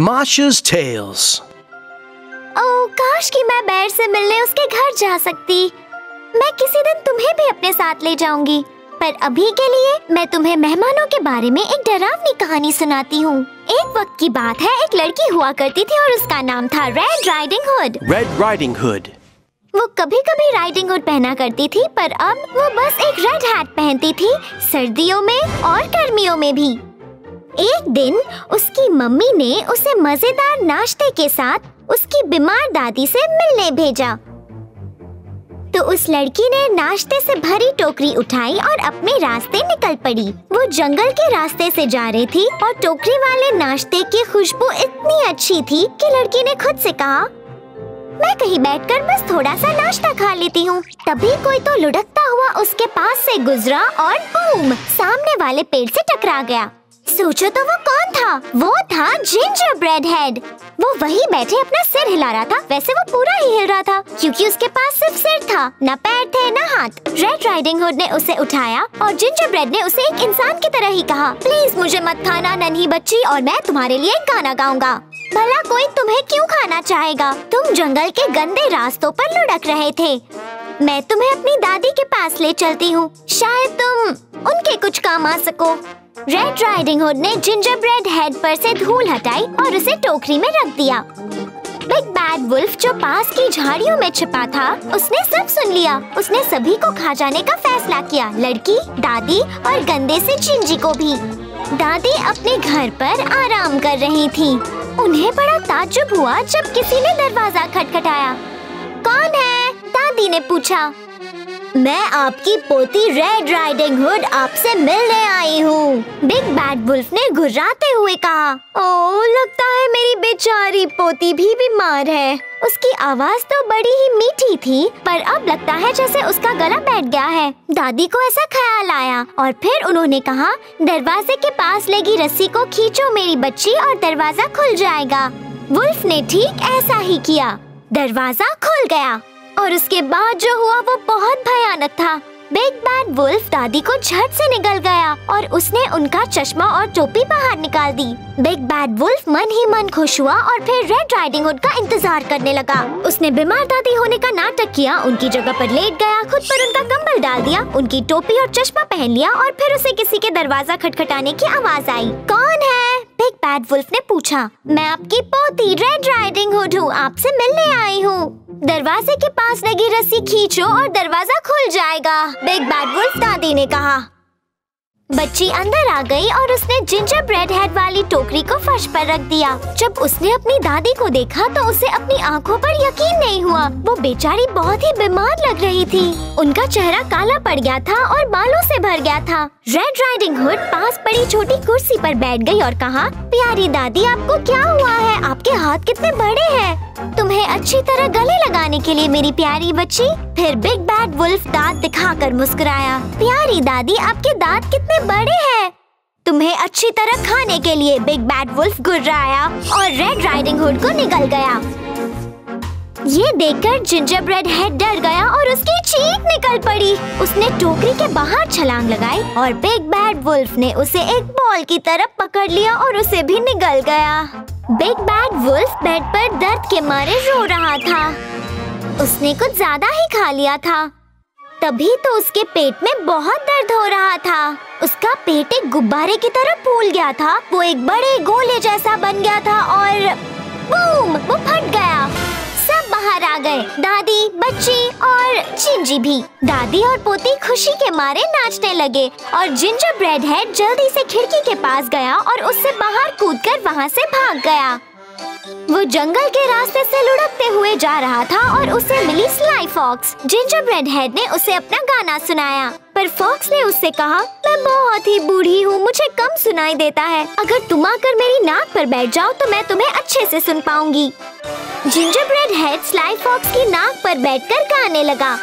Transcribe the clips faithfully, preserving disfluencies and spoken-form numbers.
Masha's Tales. Oh, काश कि मैं बेर से मिलने उसके घर जा सकती। मैं किसी दिन तुम्हें भी अपने साथ ले जाऊंगी, पर अभी के लिए मैं तुम्हें मेहमानों के बारे में एक डरावनी कहानी सुनाती हूँ। एक वक्त की बात है, एक लड़की हुआ करती थी और उसका नाम था red riding hood. Red riding hood. वो कभी कभी राइडिंग हुड पहना करती थी, पर अब वो बस एक रेड हैट पहनती थी, सर्दियों में और गर्मियों में भी। एक दिन उसकी मम्मी ने उसे मजेदार नाश्ते के साथ उसकी बीमार दादी से मिलने भेजा। तो उस लड़की ने नाश्ते से भरी टोकरी उठाई और अपने रास्ते निकल पड़ी। वो जंगल के रास्ते से जा रही थी और टोकरी वाले नाश्ते की खुशबू इतनी अच्छी थी कि लड़की ने खुद से कहा, मैं कहीं बैठकर बस थोड़ा सा नाश्ता खा लेती हूँ। तभी कोई तो लुढ़कता हुआ उसके पास से गुजरा और बूम, सामने वाले पेड़ से टकरा गया। सोचो तो वो कौन था? वो था जिंजर ब्रेड हेड। वो वहीं बैठे अपना सिर हिला रहा था। वैसे वो पूरा ही हिल रहा था क्योंकि उसके पास सिर्फ सिर था, ना पैर थे ना हाथ। रेड राइडिंग हुड ने उसे उठाया और जिंजर ब्रेड ने उसे एक इंसान की तरह ही कहा, प्लीज मुझे मत खाना नन्ही बच्ची, और मैं तुम्हारे लिए एक गाना गाऊंगा। भला कोई तुम्हें क्यों खाना चाहेगा? तुम जंगल के गंदे रास्तों पर लुढ़क रहे थे। मैं तुम्हें अपनी दादी के पास ले चलती हूँ, शायद तुम उनके कुछ काम आ सको। रेड राइडिंग हुड ने जिंजर ब्रेड हेड पर से धूल हटाई और उसे टोकरी में रख दिया। बिग बैड वुल्फ जो पास की झाड़ियों में छिपा था, उसने सब सुन लिया। उसने सभी को खा जाने का फैसला किया, लड़की, दादी और गंदे से चिंजी को भी। दादी अपने घर पर आराम कर रही थी। उन्हें बड़ा ताज्जुब हुआ जब किसी ने दरवाजा खटखटाया। कौन है? दादी ने पूछा। मैं आपकी पोती रेड राइडिंग हुड आपसे मिलने आई हूँ, बिग बैड वुल्फ ने घुर्राते हुए कहा। ओह, लगता है मेरी बेचारी पोती भी बीमार है। उसकी आवाज़ तो बड़ी ही मीठी थी, पर अब लगता है जैसे उसका गला बैठ गया है। दादी को ऐसा ख्याल आया और फिर उन्होंने कहा, दरवाजे के पास लगी रस्सी को खींचो मेरी बच्ची और दरवाजा खुल जाएगा। वुल्फ ने ठीक ऐसा ही किया, दरवाजा खुल गया और उसके बाद जो हुआ वो बहुत भयानक था। बिग बैड वुल्फ दादी को झट से निगल गया और उसने उनका चश्मा और टोपी बाहर निकाल दी। बिग बैड वुल्फ मन ही मन खुश हुआ और फिर रेड राइडिंग हुड का इंतजार करने लगा। उसने बीमार दादी होने का नाटक किया, उनकी जगह पर लेट गया, खुद पर उनका कंबल डाल दिया, उनकी टोपी और चश्मा पहन लिया और फिर उसे किसी के दरवाजा खटखटाने की आवाज़ आई। कौन है? बिग बैड वुल्फ ने पूछा। मैं आपकी पोती रेड राइडिंग हुड हूँ, आपसे मिलने आई हूँ। दरवाजे के पास लगी रस्सी खींचो और दरवाजा खुल जाएगा, बिग बैड वुल्फ दादी ने कहा। बच्ची अंदर आ गई और उसने जिंजर ब्रेड हेड वाली टोकरी को फर्श पर रख दिया। जब उसने अपनी दादी को देखा तो उसे अपनी आंखों पर यकीन नहीं हुआ। वो बेचारी बहुत ही बीमार लग रही थी, उनका चेहरा काला पड़ गया था और बालों से भर गया था। रेड राइडिंग हुड पास पड़ी छोटी कुर्सी पर बैठ गई और कहा, प्यारी दादी आपको क्या हुआ है? आपके हाथ कितने बड़े हैं, तुम्हें अच्छी तरह गले लगाने के लिए मेरी प्यारी बच्ची। फिर बिग बैड वुल्फ दांत दिखाकर मुस्कुराया। प्यारी दादी आपके दांत कितने बड़े हैं, तुम्हें अच्छी तरह खाने के लिए, बिग बैड वुल्फ गुर्राया और रेड राइडिंग हुड को निगल गया। ये देखकर जिंजर ब्रेड हेड डर गया और उसकी चीख निकल पड़ी। उसने टोकरी के बाहर छलांग लगाई और बिग बैड वुल्फ ने उसे एक बॉल की तरह पकड़ लिया और उसे भी निगल गया। बिग बैड वुल्फ बेड पर दर्द के मारे रो रहा था। उसने कुछ ज्यादा ही खा लिया था, तभी तो उसके पेट में बहुत दर्द हो रहा था। उसका पेट एक गुब्बारे की तरह फूल गया था, वो एक बड़े गोले जैसा बन गया था और बूम, वो फट गया। सब बाहर आ गए, दादी, बच्ची और चिंजी भी। दादी और पोती खुशी के मारे नाचने लगे और जिंजर ब्रेड हेड जल्दी से खिड़की के पास गया और उससे बाहर कूदकर वहाँ से भाग गया। वो जंगल के रास्ते से लुढ़कते हुए जा रहा था और उसे मिली sly fox. Ginger bread head ने उसे अपना गाना सुनाया, पर फॉक्स ने उससे कहा, मैं बहुत ही बूढ़ी हूँ, मुझे कम सुनाई देता है, अगर तुम आकर मेरी नाक पर बैठ जाओ तो मैं तुम्हें अच्छे से सुन पाऊंगी। Ginger bread head sly fox की नाक पर बैठकर गाने लगा।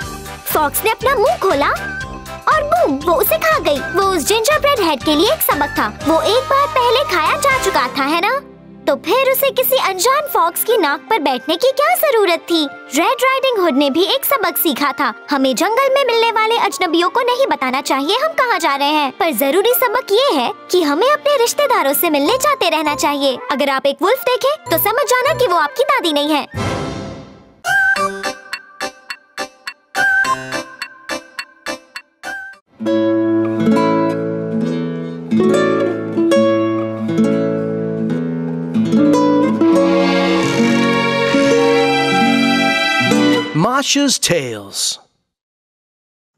फॉक्स ने अपना मुँह खोला और बूम, वो उसे खा गयी। वो उस जिंजर ब्रेड हेड के लिए एक सबक था, वो एक बार पहले खाया जा चुका था, है न। तो फिर उसे किसी अनजान फॉक्स की नाक पर बैठने की क्या जरूरत थी। रेड राइडिंग हुड ने भी एक सबक सीखा था, हमें जंगल में मिलने वाले अजनबियों को नहीं बताना चाहिए हम कहाँ जा रहे हैं। पर जरूरी सबक ये है कि हमें अपने रिश्तेदारों से मिलने जाते रहना चाहिए। अगर आप एक वुल्फ देखें तो समझ जाना कि वो आपकी दादी नहीं है। Masha's Tales।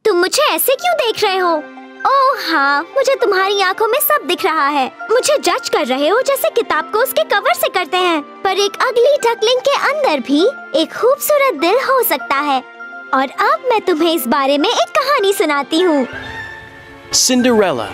तुम मुझे ऐसे क्यों देख रहे हो? ओह हाँ, मुझे तुम्हारी आंखों में सब दिख रहा है। मुझे जज कर रहे हो जैसे किताब को उसके कवर से करते हैं। पर एक अगली टकलिंग के अंदर भी एक खूबसूरत दिल हो सकता है। और अब मैं तुम्हें इस बारे में एक कहानी सुनाती हूँ। सिंड्रेला।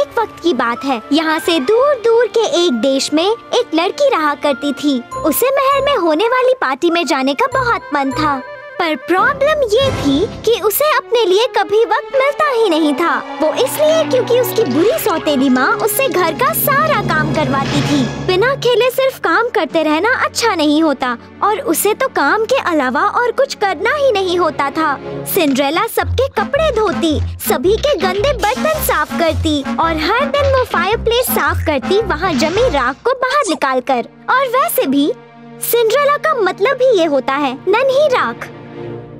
एक वक्त की बात है, यहाँ से दूर दूर के एक देश में एक लड़की रहा करती थी। उसे महल में होने वाली पार्टी में जाने का बहुत मन था, पर प्रॉब्लम ये थी कि उसे अपने लिए कभी वक्त मिलता ही नहीं था। वो इसलिए क्योंकि उसकी बुरी सौतेली माँ उससे घर का सारा काम करवाती थी। बिना खेले सिर्फ काम करते रहना अच्छा नहीं होता, और उसे तो काम के अलावा और कुछ करना ही नहीं होता था। सिंड्रेला सबके कपड़े धोती, सभी के गंदे बर्तन साफ करती, और हर दिन वो फायरप्लेस साफ करती, वहाँ जमी राख को बाहर निकाल कर। और वैसे भी सिंड्रेला का मतलब ही ये होता है नन्ही राख।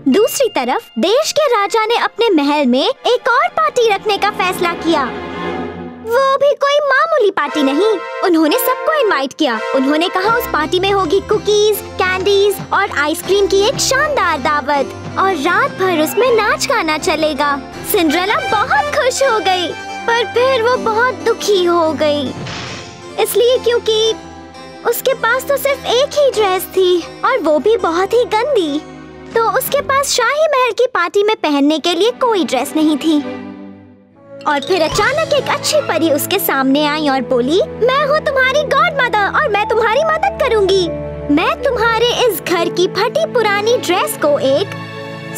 दूसरी तरफ देश के राजा ने अपने महल में एक और पार्टी रखने का फैसला किया। वो भी कोई मामूली पार्टी नहीं, उन्होंने सबको इनवाइट किया। उन्होंने कहा उस पार्टी में होगी कुकीज, कैंडीज और आइसक्रीम की एक शानदार दावत, और रात भर उसमें नाच गाना चलेगा। सिंड्रेला बहुत खुश हो गई, पर फिर वो बहुत दुखी हो गई, इसलिए क्योंकि उसके पास तो सिर्फ एक ही ड्रेस थी, और वो भी बहुत ही गंदी। तो उसके पास शाही महल की पार्टी में पहनने के लिए कोई ड्रेस नहीं थी। और फिर अचानक एक अच्छी परी उसके सामने आई और बोली, मैं हूँ तुम्हारी गॉड मदर और मैं तुम्हारी मदद करूँगी। मैं तुम्हारे इस घर की फटी पुरानी ड्रेस को एक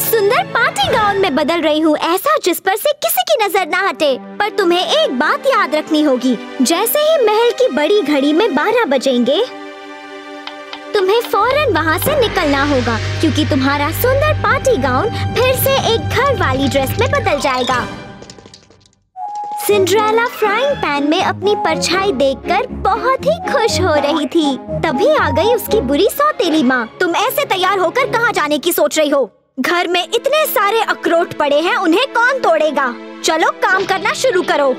सुंदर पार्टी गाउन में बदल रही हूँ, ऐसा जिस पर से किसी की नजर ना हटे। पर तुम्हें एक बात याद रखनी होगी, जैसे ही महल की बड़ी घड़ी में बारह बजेंगे तुम्हें फौरन वहाँ से निकलना होगा, क्योंकि तुम्हारा सुंदर पार्टी गाउन फिर से एक घर वाली ड्रेस में बदल जाएगा। सिंड्रेला फ्राइंग पैन में अपनी परछाई देखकर बहुत ही खुश हो रही थी। तभी आ गई उसकी बुरी सौतेली माँ। तुम ऐसे तैयार होकर कहाँ जाने की सोच रही हो? घर में इतने सारे अखरोट पड़े हैं, उन्हें कौन तोड़ेगा? चलो काम करना शुरू करो।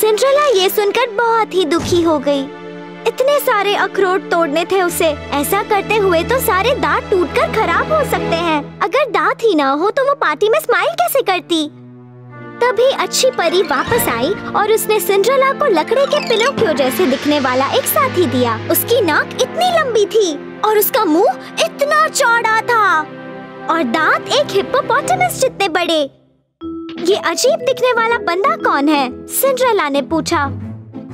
सिंड्रेला ये सुनकर बहुत ही दुखी हो गयी। इतने सारे अखरोट तोड़ने थे उसे। ऐसा करते हुए तो सारे दांत टूटकर खराब हो सकते हैं। अगर दांत ही ना हो तो वो पार्टी में स्माइल कैसे करती? तभी अच्छी परी वापस आई और उसने सिंड्रेला को लकड़ी के पिनोकियो जैसे दिखने वाला एक साथी दिया। उसकी नाक इतनी लंबी थी और उसका मुंह इतना चौड़ा था और दांत एक हिप्पोपोटामस जितने बड़े। ये अजीब दिखने वाला बंदा कौन है? सिंड्रेला ने पूछा।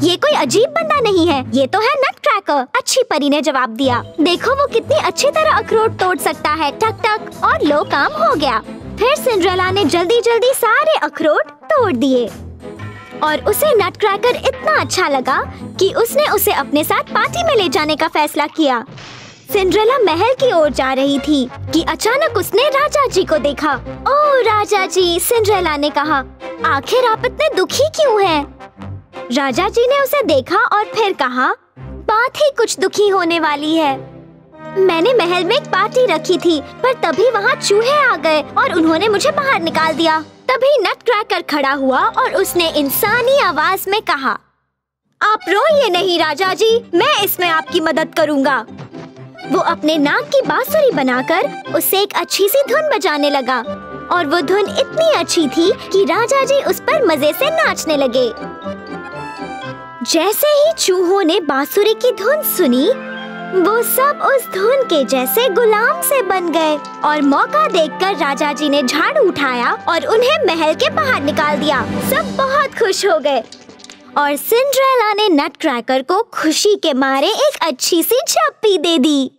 ये कोई अजीब बंदा नहीं है, ये तो है नट क्रैकर, अच्छी परी ने जवाब दिया। देखो वो कितनी अच्छी तरह अखरोट तोड़ सकता है, टक टक, और लो काम हो गया। फिर सिंड्रेला ने जल्दी जल्दी सारे अखरोट तोड़ दिए और उसे नट क्रैकर इतना अच्छा लगा कि उसने उसे अपने साथ पार्टी में ले जाने का फैसला किया। सिंड्रेला महल की ओर जा रही थी कि अचानक उसने राजा जी को देखा। ओह राजा जी, सिंड्रेला ने कहा, आखिर आप इतने दुखी क्यों हैं? राजा जी ने उसे देखा और फिर कहा, बात ही कुछ दुखी होने वाली है। मैंने महल में एक पार्टी रखी थी, पर तभी वहाँ चूहे आ गए और उन्होंने मुझे बाहर निकाल दिया। तभी नट क्रैकर खड़ा हुआ और उसने इंसानी आवाज में कहा, आप रोइए नहीं राजा जी, मैं इसमें आपकी मदद करूँगा। वो अपने नाक की बांसुरी बनाकर उससे एक अच्छी सी धुन बजाने लगा और वो धुन इतनी अच्छी थी कि राजा जी उस पर मजे से नाचने लगे। जैसे ही चूहों ने बांसुरी की धुन सुनी, वो सब उस धुन के जैसे गुलाम से बन गए और मौका देखकर राजा जी ने झाड़ू उठाया और उन्हें महल के बाहर निकाल दिया। सब बहुत खुश हो गए और सिंड्रेला ने नट क्रैकर को खुशी के मारे एक अच्छी सी झप्पी दे दी।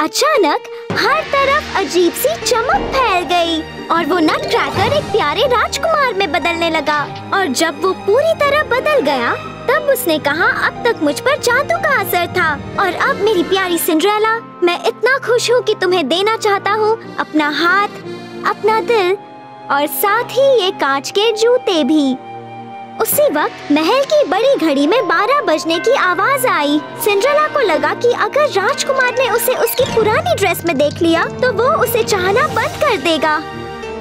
अचानक हर तरफ अजीब सी चमक फैल गई और वो नट क्रैकर एक प्यारे राजकुमार में बदलने लगा। और जब वो पूरी तरह बदल गया तब उसने कहा, अब तक मुझ पर जादू का असर था और अब मेरी प्यारी सिंड्रेला, मैं इतना खुश हूँ कि तुम्हें देना चाहता हूँ अपना हाथ, अपना दिल और साथ ही ये कांच के जूते भी। उसी वक्त महल की बड़ी घड़ी में बारह बजने की आवाज आई। सिंड्रेला को लगा कि अगर राजकुमार ने उसे उसकी पुरानी ड्रेस में देख लिया तो वो उसे चाहना बंद कर देगा,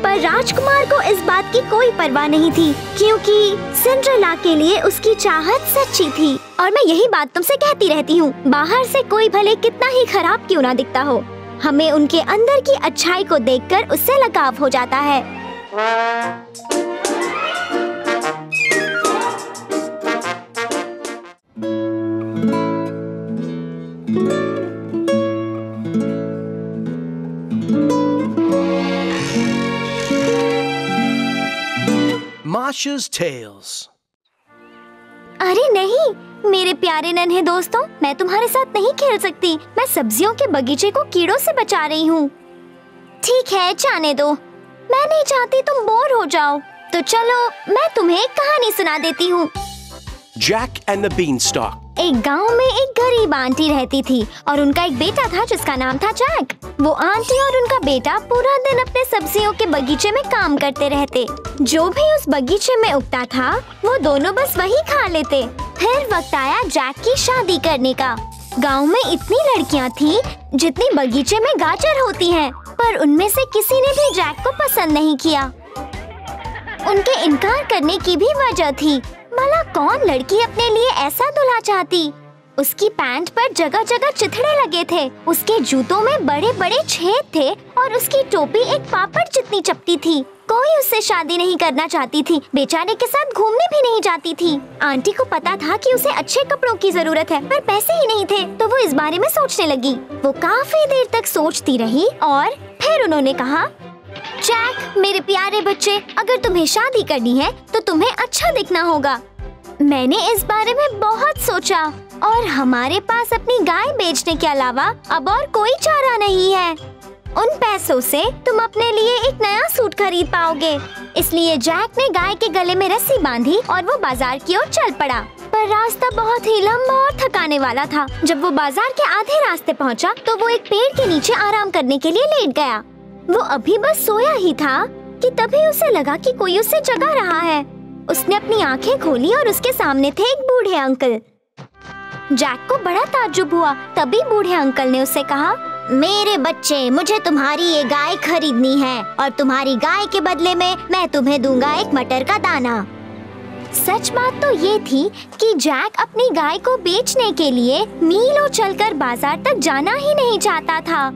पर राजकुमार को इस बात की कोई परवाह नहीं थी क्योंकि सिंड्रेला के लिए उसकी चाहत सच्ची थी। और मैं यही बात तुमसे कहती रहती हूँ, बाहर से कोई भले कितना ही खराब क्यों ना दिखता हो, हमें उनके अंदर की अच्छाई को देखकर उससे लगाव हो जाता है। Masha's Tales। अरे नहीं मेरे प्यारे नन्हे दोस्तों, मैं तुम्हारे साथ नहीं खेल सकती, मैं सब्जियों के बगीचे को कीड़ों से बचा रही हूँ। ठीक है जाने दो, मैं नहीं चाहती तुम बोर हो जाओ, तो चलो मैं तुम्हें एक कहानी सुना देती हूँ। Jack and the beanstalk. एक गांव में एक गरीब आंटी रहती थी और उनका एक बेटा था जिसका नाम था जैक। वो आंटी और उनका बेटा पूरा दिन अपने सब्जियों के बगीचे में काम करते रहते। जो भी उस बगीचे में उगता था वो दोनों बस वही खा लेते। फिर वक्त आया जैक की शादी करने का। गांव में इतनी लड़कियां थीं जितनी बगीचे में गाजर होती हैं, पर उनमें से किसी ने भी जैक को पसंद नहीं किया। उनके इनकार करने की भी वजह थी, भला कौन लड़की अपने लिए ऐसा दूल्हा चाहती। उसकी पैंट पर जगह जगह चिथड़े लगे थे, उसके जूतों में बड़े बड़े छेद थे और उसकी टोपी एक पापड़ जितनी चपटी थी। कोई उससे शादी नहीं करना चाहती थी, बेचारे के साथ घूमने भी नहीं जाती थी। आंटी को पता था कि उसे अच्छे कपड़ों की जरूरत है पर पैसे ही नहीं थे, तो वो इस बारे में सोचने लगी। वो काफी देर तक सोचती रही और फिर उन्होंने कहा, जैक मेरे प्यारे बच्चे, अगर तुम्हें शादी करनी है तो तुम्हें अच्छा दिखना होगा। मैंने इस बारे में बहुत सोचा और हमारे पास अपनी गाय बेचने के अलावा अब और कोई चारा नहीं है। उन पैसों से तुम अपने लिए एक नया सूट खरीद पाओगे। इसलिए जैक ने गाय के गले में रस्सी बांधी और वो बाजार की ओर चल पड़ा, पर रास्ता बहुत ही लंबा और थकाने वाला था। जब वो बाजार के आधे रास्ते पहुंचा, तो वो एक पेड़ के नीचे आराम करने के लिए लेट गया। वो अभी बस सोया ही था कि तभी उसे लगा कि कोई उसे जगा रहा है। उसने अपनी आंखें खोली और उसके सामने थे एक बूढ़े अंकल। जैक को बड़ा ताज्जुब हुआ, तभी बूढ़े अंकल ने उससे कहा, मेरे बच्चे मुझे तुम्हारी ये गाय खरीदनी है और तुम्हारी गाय के बदले में मैं तुम्हें दूंगा एक मटर का दाना। सच बात तो ये थी कि जैक अपनी गाय को बेचने के लिए मीलों चलकर बाजार तक जाना ही नहीं चाहता था,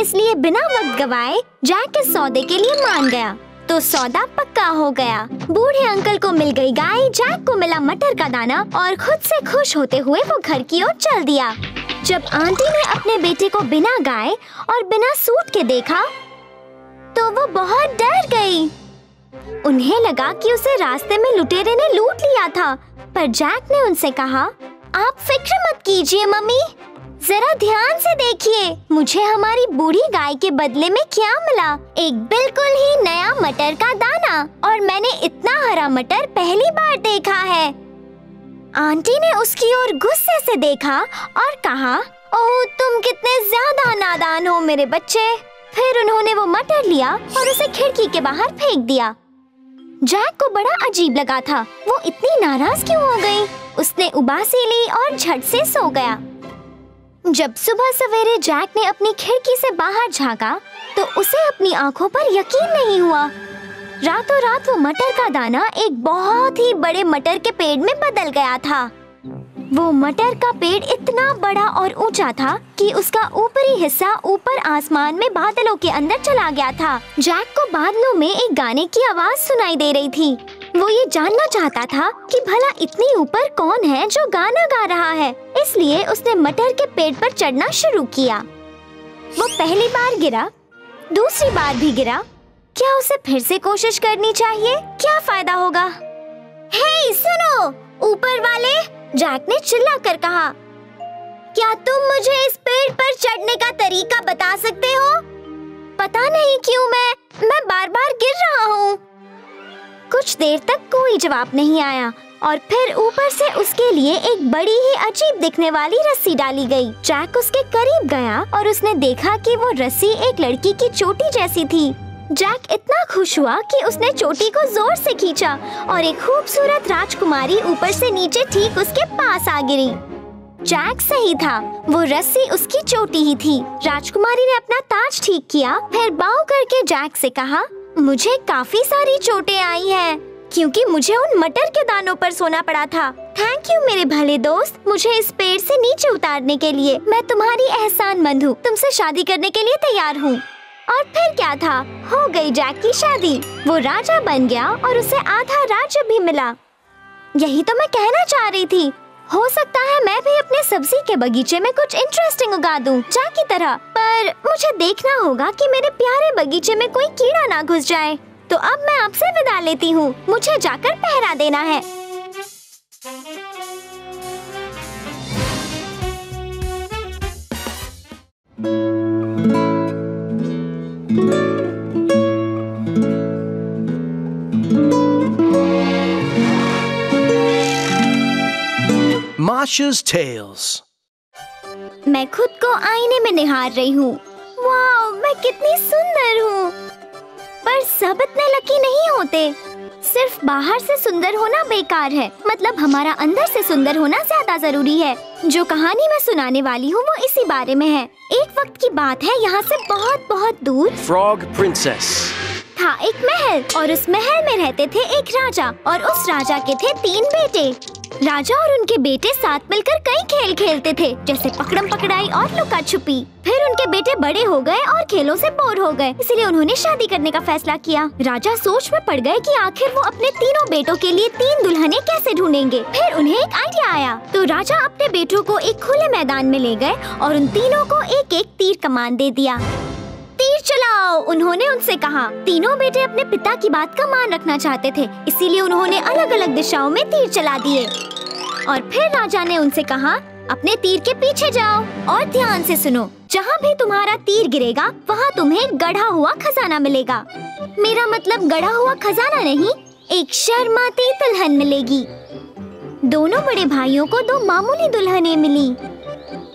इसलिए बिना वक्त गवाए जैक इस सौदे के लिए मान गया। तो सौदा पक्का हो गया, बूढ़े अंकल को मिल गई गाय, जैक को मिला मटर का दाना और खुद से खुश होते हुए वो घर की ओर चल दिया। जब आंटी ने अपने बेटे को बिना गाय और बिना सूट के देखा तो वो बहुत डर गई। उन्हें लगा कि उसे रास्ते में लुटेरे ने लूट लिया था, पर जैक ने उनसे कहा, आप फिक्र मत कीजिए मम्मी, जरा ध्यान से देखिए मुझे हमारी बूढ़ी गाय के बदले में क्या मिला, एक बिल्कुल ही नया मटर का दाना, और मैंने इतना हरा मटर पहली बार देखा है। आंटी ने उसकी ओर गुस्से से देखा और कहा, ओह तुम कितने ज्यादा नादान हो मेरे बच्चे। फिर उन्होंने वो मटर लिया और उसे खिड़की के बाहर फेंक दिया। जैक को बड़ा अजीब लगा था, वो इतनी नाराज क्यों हो गई। उसने उबासी ली और झट से सो गया। जब सुबह सवेरे जैक ने अपनी खिड़की से बाहर झांका तो उसे अपनी आंखों पर यकीन नहीं हुआ। रातों रात वो मटर का दाना एक बहुत ही बड़े मटर के पेड़ में बदल गया था। वो मटर का पेड़ इतना बड़ा और ऊंचा था कि उसका ऊपरी हिस्सा ऊपर आसमान में बादलों के अंदर चला गया था। जैक को बादलों में एक गाने की आवाज सुनाई दे रही थी। वो ये जानना चाहता था कि भला इतनी ऊपर कौन है जो गाना गा रहा है, इसलिए उसने मटर के पेड़ पर चढ़ना शुरू किया। वो पहली बार गिरा, दूसरी बार भी गिरा। क्या उसे फिर से कोशिश करनी चाहिए, क्या फायदा होगा। हे सुनो ऊपर वाले, जैक ने चिल्ला कर कहा, क्या तुम मुझे इस पेड़ पेड़ पर चढ़ने का तरीका बता सकते हो? पता नहीं क्यों मैं मैं बार-बार गिर रहा हूँ। कुछ देर तक कोई जवाब नहीं आया और फिर ऊपर से उसके लिए एक बड़ी ही अजीब दिखने वाली रस्सी डाली गई। जैक उसके करीब गया और उसने देखा कि वो रस्सी एक लड़की की चोटी जैसी थी। जैक इतना खुश हुआ कि उसने चोटी को जोर से खींचा और एक खूबसूरत राजकुमारी ऊपर से नीचे ठीक उसके पास आ गिरी। जैक सही था, वो रस्सी उसकी चोटी ही थी। राजकुमारी ने अपना ताज ठीक किया, फिर बाव करके जैक से कहा, मुझे काफी सारी चोटें आई हैं क्योंकि मुझे उन मटर के दानों पर सोना पड़ा था। थैंक यू मेरे भले दोस्त, मुझे इस पेड़ से नीचे उतारने के लिए। मैं तुम्हारी एहसानमंद हूँ, तुमसे शादी करने के लिए तैयार हूँ। और फिर क्या था, हो गई जैक की शादी। वो राजा बन गया और उसे आधा राज्य भी मिला। यही तो मैं कहना चाह रही थी। हो सकता है मैं भी अपने सब्जी के बगीचे में कुछ इंटरेस्टिंग उगा दूं जैक की तरह, पर मुझे देखना होगा कि मेरे प्यारे बगीचे में कोई कीड़ा ना घुस जाए। तो अब मैं आपसे विदा लेती हूँ, मुझे जाकर पहरा देना है। Marsha's Tales। मैं खुद को आईने में निहार रही हूँ। वाओ, मैं कितनी सुंदर हूँ। पर सब इतने लकी नहीं होते। सिर्फ बाहर से सुंदर होना बेकार है, मतलब हमारा अंदर से सुंदर होना ज्यादा जरूरी है। जो कहानी मैं सुनाने वाली हूँ वो इसी बारे में है। एक वक्त की बात है, यहाँ से बहुत बहुत दूर फ्रॉग प्रिंसेस था एक महल, और उस महल में रहते थे एक राजा और उस राजा के थे तीन बेटे। राजा और उनके बेटे साथ मिलकर कई खेल खेलते थे, जैसे पकड़म पकड़ाई और लुका छुपी। फिर उनके बेटे बड़े हो गए और खेलों से बोर हो गए, इसलिए उन्होंने शादी करने का फैसला किया। राजा सोच में पड़ गए कि आखिर वो अपने तीनों बेटों के लिए तीन दुल्हनें कैसे ढूंढेंगे। फिर उन्हें एक आइडिया आया, तो राजा अपने बेटों को एक खुले मैदान में ले गए और उन तीनों को एक एक तीर कमान दे दिया। तीर चलाओ, उन्होंने उनसे कहा। तीनों बेटे अपने पिता की बात का मान रखना चाहते थे, इसीलिए उन्होंने अलग अलग दिशाओं में तीर चला दिए। और फिर राजा ने उनसे कहा, अपने तीर के पीछे जाओ और ध्यान से सुनो, जहाँ भी तुम्हारा तीर गिरेगा वहाँ तुम्हें गढ़ा हुआ खजाना मिलेगा। मेरा मतलब गढ़ा हुआ खजाना नहीं, एक शर्माती दुल्हन मिलेगी। दोनों बड़े भाइयों को दो मामूली दुल्हनें मिली,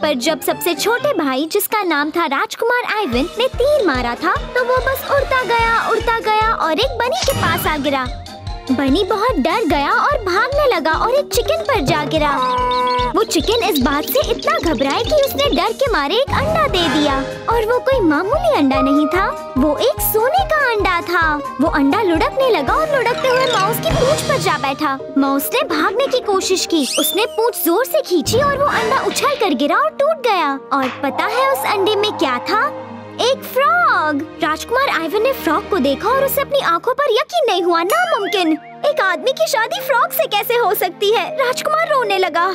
पर जब सबसे छोटे भाई, जिसका नाम था राजकुमार आइवन, ने तीर मारा था तो वो बस उड़ता गया उड़ता गया और एक बनी के पास आ गिरा। बनी बहुत डर गया और भागने लगा और एक चिकन पर जा गिरा। वो चिकन इस बात से इतना घबराया कि उसने डर के मारे एक अंडा दे दिया, और वो कोई मामूली अंडा नहीं था, वो एक सोने का अंडा था। वो अंडा लुढ़कने लगा और लुढ़कते हुए माउस की पूंछ पर जा बैठा। माउस ने भागने की कोशिश की, उसने पूंछ जोर से खींची और वो अंडा उछल कर गिरा और टूट गया। और पता है उस अंडे में क्या था? एक फ्रॉग। राजकुमार आइवन ने फ्रॉग को देखा और उसे अपनी आंखों पर यकीन नहीं हुआ। नामुमकिन, एक आदमी की शादी फ्रॉग से कैसे हो सकती है? राजकुमार रोने लगा,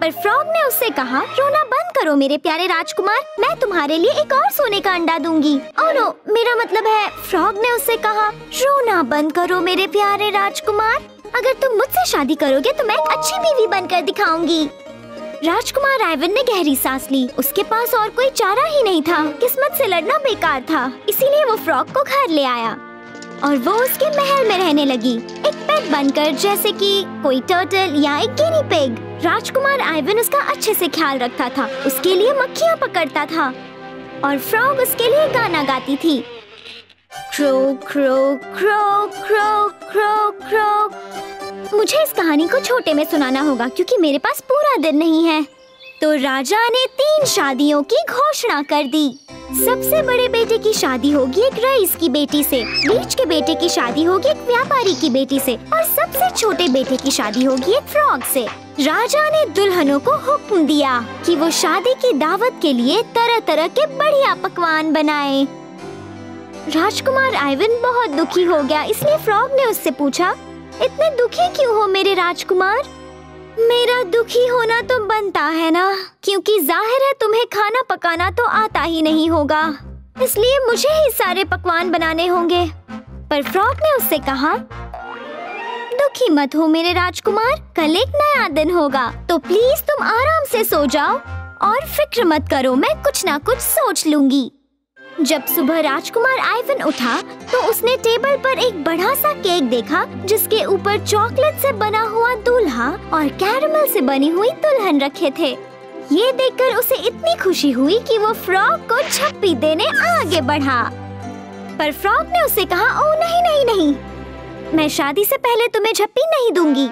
पर फ्रॉग ने उससे कहा, रोना बंद करो मेरे प्यारे राजकुमार, मैं तुम्हारे लिए एक और सोने का अंडा दूंगी। और ओ, मेरा मतलब है, फ्रॉग ने उससे कहा, रोना बंद करो मेरे प्यारे राजकुमार, अगर तुम मुझसे शादी करोगे तो मैं एक अच्छी बीवी बनकर दिखाऊंगी। राजकुमार आइवन ने गहरी सांस ली, उसके पास और कोई चारा ही नहीं था। किस्मत से लड़ना बेकार था, इसीलिए वो फ्रॉग को घर ले आया और वो उसके महल में रहने लगी, एक पेट बनकर, जैसे कि कोई टर्टल या एक गिनी पिग। राजकुमार आइवन उसका अच्छे से ख्याल रखता था, उसके लिए मक्खियाँ पकड़ता था और फ्रॉग उसके लिए गाना गाती थी, crow crow crow crow crow crow. मुझे इस कहानी को छोटे में सुनाना होगा क्योंकि मेरे पास पूरा दिन नहीं है। तो राजा ने तीन शादियों की घोषणा कर दी। सबसे बड़े बेटे की शादी होगी एक रईस की बेटी से, बीच के बेटे की शादी होगी एक व्यापारी की बेटी से, और सबसे छोटे बेटे की शादी होगी एक फ्रॉग से। राजा ने दुल्हनों को हुक्म दिया कि वो शादी की दावत के लिए तरह तरह के बढ़िया पकवान बनाए। राजकुमार आइवन बहुत दुखी हो गया, इसलिए फ्रॉग ने उससे पूछा, इतने दुखी क्यों हो मेरे राजकुमार? मेरा दुखी होना तो बनता है ना, क्योंकि जाहिर है तुम्हें खाना पकाना तो आता ही नहीं होगा, इसलिए मुझे ही सारे पकवान बनाने होंगे। पर फ्रॉग ने उससे कहा, दुखी मत हो मेरे राजकुमार, कल एक नया दिन होगा, तो प्लीज तुम आराम से सो जाओ और फिक्र मत करो, मैं कुछ ना कुछ सोच लूंगी। जब सुबह राजकुमार आइवन उठा तो उसने टेबल पर एक बड़ा सा केक देखा जिसके ऊपर चॉकलेट से बना हुआ दूल्हा और कैरमल से बनी हुई दुल्हन रखे थे। ये देखकर उसे इतनी खुशी हुई कि वो फ्रॉग को छप्पी देने आगे बढ़ा, पर फ्रॉग ने उसे कहा, ओ नहीं नहीं नहीं, मैं शादी से पहले तुम्हें छप्पी नहीं दूंगी।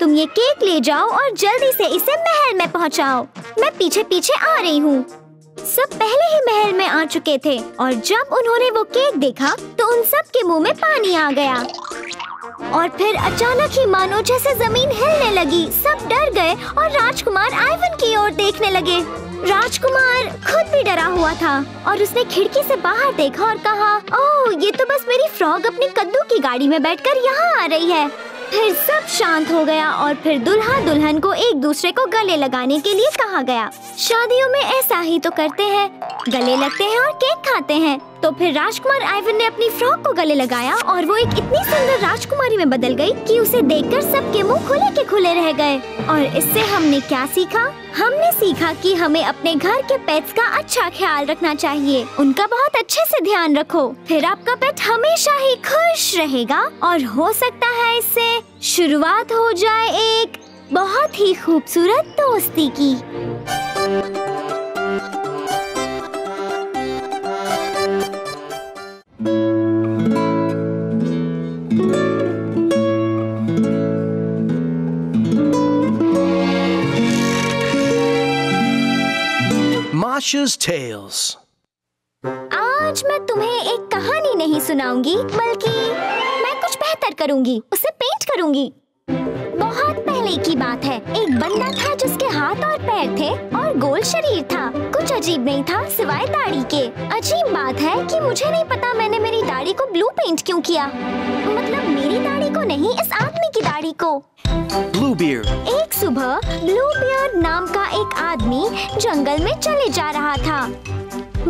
तुम ये केक ले जाओ और जल्दी से इसे महल में पहुँचाओ, मैं पीछे पीछे आ रही हूँ। सब पहले ही महल में आ चुके थे और जब उन्होंने वो केक देखा तो उन सब के मुंह में पानी आ गया और फिर अचानक ही मानो जैसे जमीन हिलने लगी। सब डर गए और राजकुमार आइवन की ओर देखने लगे। राजकुमार खुद भी डरा हुआ था और उसने खिड़की से बाहर देखा और कहा, ओह ये तो बस मेरी फ्रॉग अपनी कद्दू की गाड़ी में बैठकर यहाँ आ रही है। फिर सब शांत हो गया और फिर दुल्हा दुल्हन को एक दूसरे को गले लगाने के लिए कहा गया। शादियों में ऐसा ही तो करते हैं, गले लगते हैं और केक खाते हैं। तो फिर राजकुमार आइवन ने अपनी फ्रॉक को गले लगाया और वो एक इतनी सुंदर राजकुमारी में बदल गई कि उसे देखकर सबके मुंह खुले के खुले रह गए। और इससे हमने क्या सीखा? हमने सीखा कि हमें अपने घर के पेट्स का अच्छा ख्याल रखना चाहिए, उनका बहुत अच्छे से ध्यान रखो, फिर आपका पेट हमेशा ही खुश रहेगा और हो सकता है इससे शुरुआत हो जाए एक बहुत ही खूबसूरत दोस्ती की। Tales. आज मैं तुम्हें एक कहानी नहीं सुनाऊंगी, बल्कि मैं कुछ बेहतर करूंगी, उसे पेंट करूंगी। बहुत पहले की बात है, एक बंदा था जिसके हाथ और पैर थे और गोल शरीर था। कुछ अजीब नहीं था सिवाय दाढ़ी के। अजीब बात है कि मुझे नहीं पता मैंने मेरी दाढ़ी को ब्लू पेंट क्यों किया, मतलब मेरी दाढ़ी को नहीं, इस आदमी की दाढ़ी को। ब्लूबीयर्ड। एक सुबह ब्लूबीयर्ड नाम का एक आदमी जंगल में चले जा रहा था।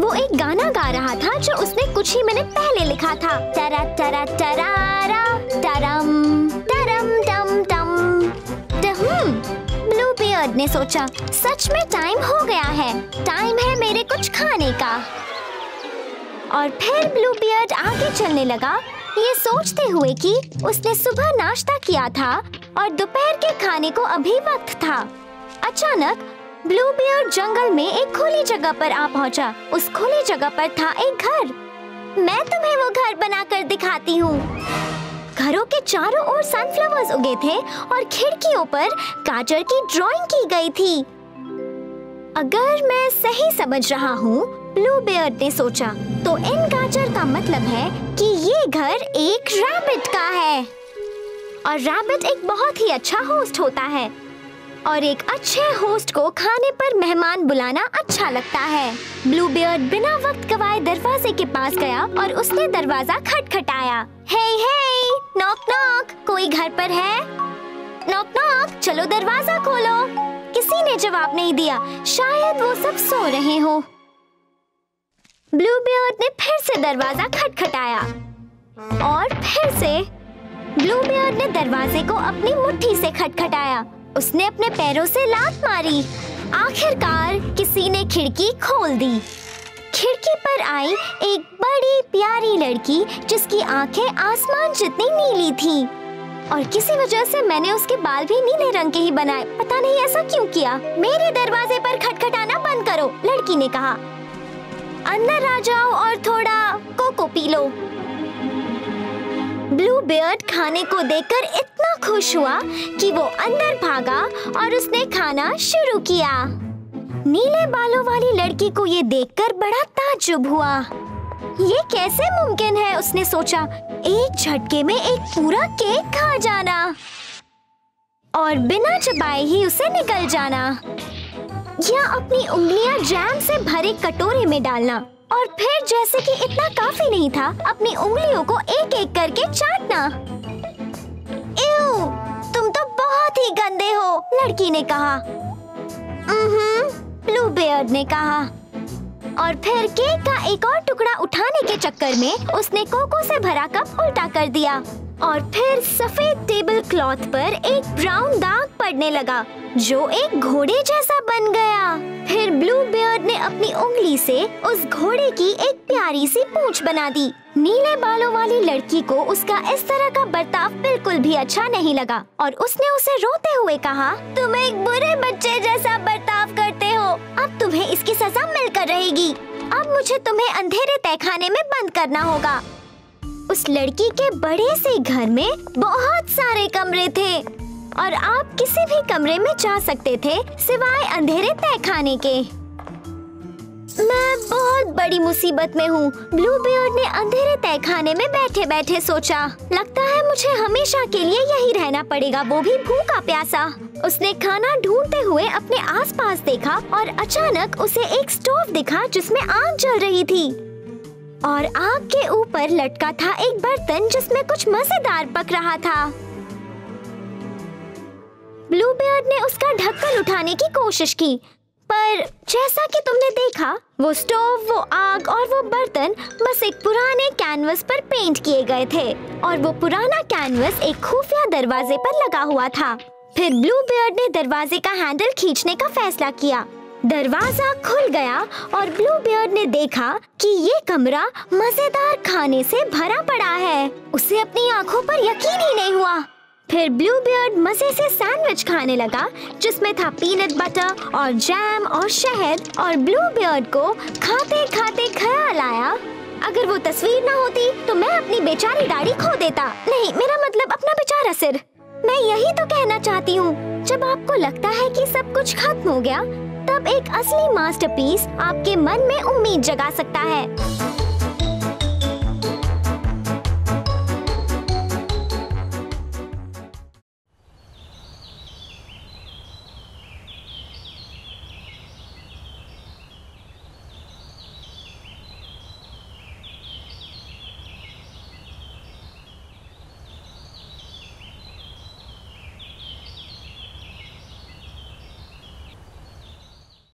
वो एक गाना गा रहा था जो उसने कुछ ही मिनट पहले लिखा था। तरा तरा तरारा तरम तरम टम टम टहम। ब्लूबीयर्ड ने सोचा, सच में टाइम हो गया है, टाइम है मेरे कुछ खाने का। और फिर ब्लूबीयर्ड आगे चलने लगा, ये सोचते हुए कि उसने सुबह नाश्ता किया था और दोपहर के खाने को अभी वक्त था। अचानक ब्लूबीयर्ड जंगल में एक खुली जगह पर आ पहुंचा। उस खुली जगह पर था एक घर। मैं तुम्हें वो घर बनाकर दिखाती हूँ। घरों के चारों ओर सनफ्लावर्स उगे थे और खिड़कियों पर गाजर की ड्राइंग की गई थी। अगर मैं सही समझ रहा हूँ, ब्लूबीयर्ड ने सोचा, तो इन गाजर का मतलब है कि ये घर एक रैबिट का है और रैबिट एक बहुत ही अच्छा होस्ट होता है और एक अच्छे होस्ट को खाने पर मेहमान बुलाना अच्छा लगता है। ब्लूबीयर्ड बिना वक्त गवाए दरवाजे के पास गया और उसने दरवाजा खटखटाया। हेय हेय, नॉक नॉक, कोई घर पर है? नॉक नॉक, चलो दरवाजा खोलो। किसी ने जवाब नहीं दिया, शायद वो सब सो रहे हो। ब्लूबीयर्ड ने फिर से दरवाजा खटखटाया और फिर से। ब्लूबीयर्ड ने दरवाजे को अपनी मुट्ठी से खटखटाया, उसने अपने पैरों से लात मारी। आखिरकार किसी ने खिड़की खोल दी। खिड़की पर आई एक बड़ी प्यारी लड़की जिसकी आंखें आसमान जितनी नीली थीं और किसी वजह से मैंने उसके बाल भी नीले रंग के ही बनाए, पता नहीं ऐसा क्यों किया। मेरे दरवाजे पर खटखटाना बंद करो, लड़की ने कहा। अंदर आ जाओ और थोड़ा कोको पी लो। ब्लूबीयर्ड खाने को देखकर इतना खुश हुआ कि वो अंदर भागा और उसने खाना शुरू किया। नीले बालों वाली लड़की को ये देखकर बड़ा ताज्जुब हुआ। ये कैसे मुमकिन है, उसने सोचा, एक झटके में एक पूरा केक खा जाना और बिना चबाए ही उसे निकल जाना या अपनी उंगलियां जैम से भरे कटोरे में डालना और फिर, जैसे कि इतना काफी नहीं था, अपनी उंगलियों को एक एक करके चाटना। एव, तुम तो बहुत ही गंदे हो, लड़की ने कहा। ब्लूबीयर्ड ने कहा। और फिर केक का एक और टुकड़ा उठाने के चक्कर में उसने कोको से भरा कप उल्टा कर दिया और फिर सफेद टेबल क्लॉथ पर एक ब्राउन दाग पड़ने लगा जो एक घोड़े जैसा बन गया। लड़की से उस घोड़े की एक प्यारी सी पूंछ बना दी। नीले बालों वाली लड़की को उसका इस तरह का बर्ताव बिल्कुल भी अच्छा नहीं लगा और उसने उसे रोते हुए कहा, तुम एक बुरे बच्चे जैसा बर्ताव करते हो, अब तुम्हें इसकी सजा मिलकर रहेगी। अब मुझे तुम्हें अंधेरे तहखाने में बंद करना होगा। उस लड़की के बड़े से घर में बहुत सारे कमरे थे और आप किसी भी कमरे में जा सकते थे सिवाय अंधेरे तहखाने के। मैं बहुत बड़ी मुसीबत में हूँ, ब्लूबीयर्ड ने अंधेरे तहखाने में बैठे बैठे सोचा। लगता है मुझे हमेशा के लिए यही रहना पड़ेगा, वो भी भूखा प्यासा। उसने खाना ढूंढते हुए अपने आसपास देखा और अचानक उसे एक स्टोव दिखा जिसमें आग जल रही थी और आग के ऊपर लटका था एक बर्तन जिसमें कुछ मजेदार पक रहा था। ब्लूबीयर्ड ने उसका ढक्कन उठाने की कोशिश की, पर जैसा कि तुमने देखा, वो स्टोव, वो आग और वो बर्तन बस एक पुराने कैनवस पर पेंट किए गए थे और वो पुराना कैनवस एक खुफिया दरवाजे पर लगा हुआ था। फिर ब्लूबीयर्ड ने दरवाजे का हैंडल खींचने का फैसला किया। दरवाजा खुल गया और ब्लूबीयर्ड ने देखा कि ये कमरा मजेदार खाने से भरा पड़ा है। उसे अपनी आँखों पर यकीन ही नहीं हुआ। फिर ब्लूबीयर्ड मजे से सैंडविच खाने लगा जिसमें था पीनट बटर और जैम और शहद, और ब्लूबीयर्ड को खाते खाते ख्याल आया, अगर वो तस्वीर ना होती तो मैं अपनी बेचारी दाढ़ी खो देता। नहीं, मेरा मतलब अपना बेचारा सिर। मैं यही तो कहना चाहती हूँ, जब आपको लगता है कि सब कुछ खत्म हो गया तब एक असली मास्टरपीस आपके मन में उम्मीद जगा सकता है।